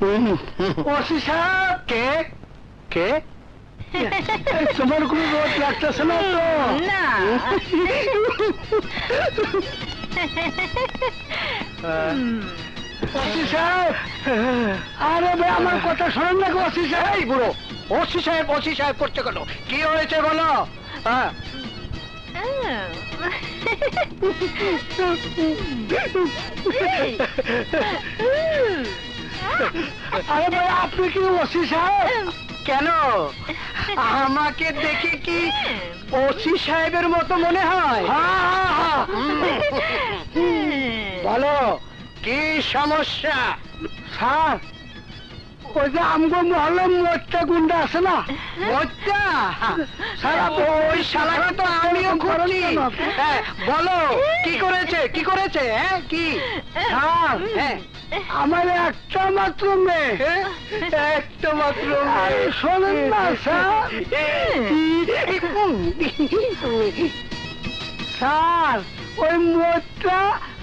सुमन को ओसी साहेब अरे भाई আমার কথা শুনেন না ওসি সাহেব বলো ওসি সাহেব করতে গেল কি হয়েছে বলো হ্যাঁ अरे भाई আপনি কি ওসি সাহেব কেন আমাকে দেখে কি ওসি সাহেবের মতো মনে হয় হ্যাঁ বলো की समस्या सर हमको मोहल्ला मोर्चा गुंडा आसे ना मोर्चा सर ओई शालाके तो आमियो खुंजी बोलो की करेछे हैं की हां हैं हमारे একটা মাত্র মেয়ে একটা মাত্র মেয়ে শোনেন না স্যার স্যার ওই মোটা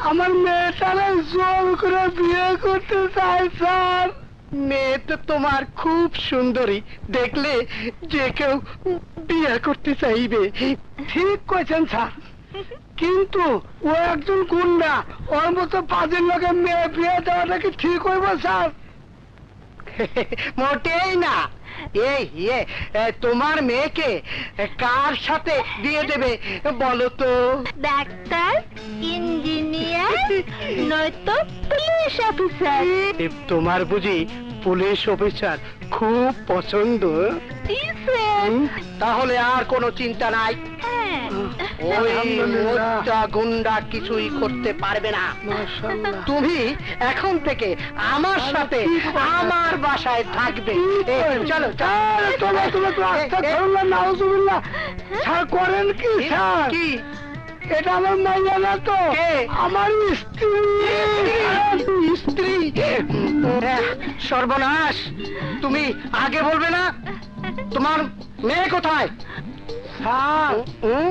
আমার মেয়েটারে জোর করে বিয়ে করতে চাই স্যার মেয়ে তো তোমার খুব সুন্দরী দেখলে যে কেউ বিয়ে করতে চাইবে ঠিক কইছেন স্যার কিন্তু ও একজন গুন্ডা ওর মতো পাজির লোকে মেয়ে বিয়ে দেওয়াটা কি ঠিক হইব স্যার মোটেই না ये तुम्हार मे के कार साथे दिए देबे बोलो तो डाक्टर इंजिनियर नय तो पुलिस अफिसर तुम्हार बुझी पुलिस अफिसर खूब पसंद ताहले आर कोनो चिंता नाई ओई मोटा गुंडा किछुई करते पारबे ना माशाल्लाह तुमी एखन थेके आमार साथे आमार बासाय थाकबे चलो चलो तोला तोला रास्ता धरला नाउजुबिल्लाह छा करेन की सर की এটা আমার মাইয়া না তো আমার স্ত্রী সর্বনাশ তুমি আগে বলবে না তোমার মেয়ে কোথায় हां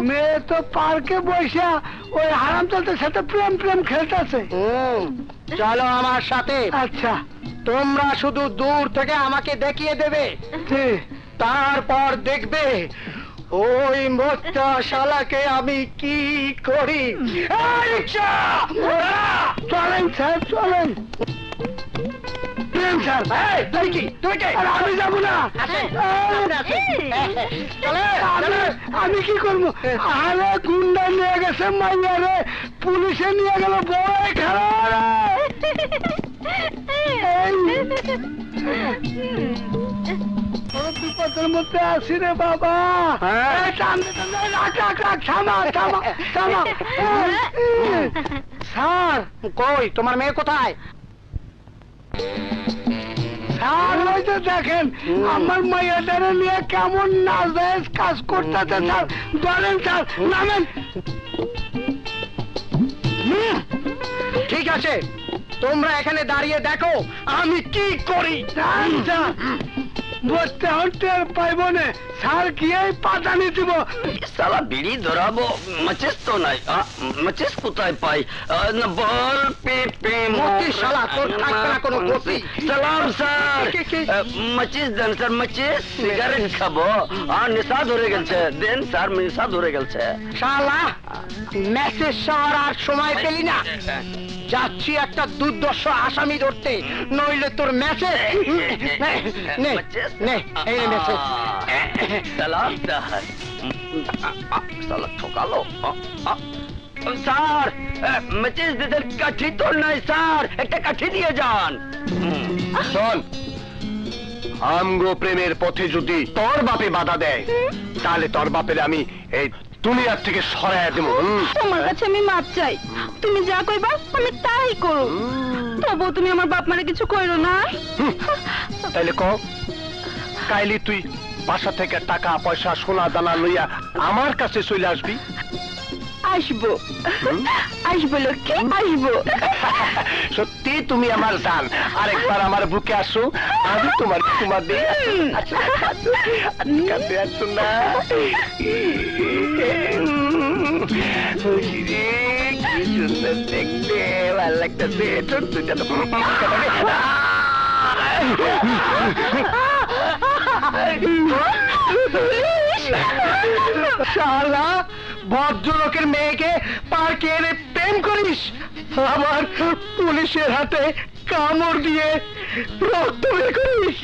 মেয়ে তো পার্কে বসে ওই হারামজাদার সাথে প্রেম প্রেম খেলতেছে চলো আমার সাথে আচ্ছা তোমরা শুধু দূর থেকে আমাকে দেখিয়ে দেবে তারপর দেখবে ओई मोटा शाला के आमी की कोड़ी रिक्शा चलें सर चलें प्रेम सर तुई की आमी जाबो ना चले आमी की करबो आरे गुंडा निये गेछे माइया रे पुलिशे निये गेलो बड़े खराब বিপদের মধ্যে আছি রে বাবা স্যার কই তোমার মেয়ে কোথায় স্যার ওই তো দেখেন আমার মেয়েদের নিয়ে কেমন নাজায়েজ কাজ করতেছে স্যার ধরেন স্যার নামেন ঠিক আছে তোমরা এখানে দাঁড়িয়ে দেখো আমি কি করি বসতে হটের পাইবনে সার কিয়াই পাতানি দিব সালা বিড়ি ধরাবো মচেস তো নাই মচেস কোথায় পাই না বল পে পে মোতি শালা তোর থাকলা কোন গতি সালাম স্যার মচেস দেন স্যার মচেস সিগারেট খাবো আর নেশা ধরে গেছে দেন স্যার নেশা ধরে গেছে শালা মেসেজ শহর আর সময় পেলি না যাচ্ছি একটা দুর্দশ আসামি ধরতে নইলে তোর মেসেজ নে এই নে মেসেজ সালাম স্যার সালা ঠকালো স্যার মেসেজ দিতে কাঠি তো নাই স্যার একটা কাঠি দিয়ে যান চল আমগো প্রেমের পথে যদি তোর বাপে বাধা দেয় তাহলে তোর বাপের আমি এই দুনিয়ার থেকে সরাইয়া দেব তোমার কাছে আমি মাপ চাই তুমি যা কইবা আমি তাই করব তবু তুমি আমার বাপ মারে কিছু কইরো না তাইলে কও কাইলি তুই বাসা থেকে টাকা পয়সা সোনা দানা লইয়া আমার কাছে চলে আসবি আসবো আসবো লক্ষ্মী আসবো সত্যি তুমি আমার জান আরেকবার আমার বুকে আসো আমি তোমার তোমার দেই আচ্ছা কাছে আসো না কি সুন্দর দেখতে ভালো লাগতেছে ছোট্ট शाला ভদ্রলোকের মেয়েকে পার্কে এনে প্রেম করিস, আবার পুলিশের হাতে কামড় দিয়ে রক্ত বের করিস।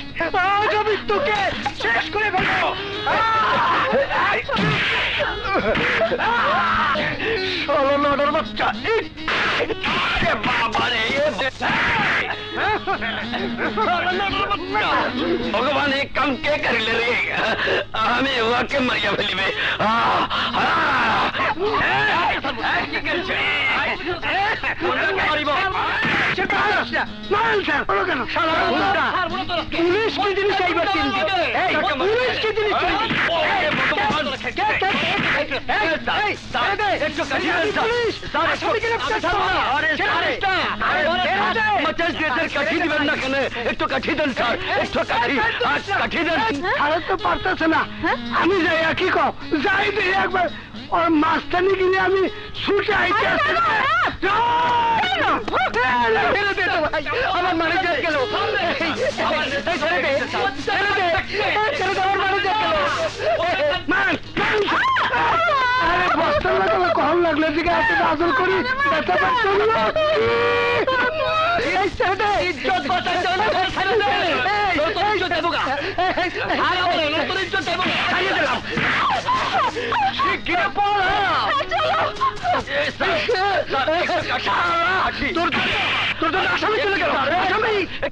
আজ আমি তোকে শেষ করে ফেলবো। শালা নড়ার বাচ্চা, भगवान एक कम क्या कर ले रहे हमें वाकई मरिया भली में। पुलिस की जिनिस पुलिस की কখন লাগলে দিকে আজল করি তোর আসামি চলে গেল।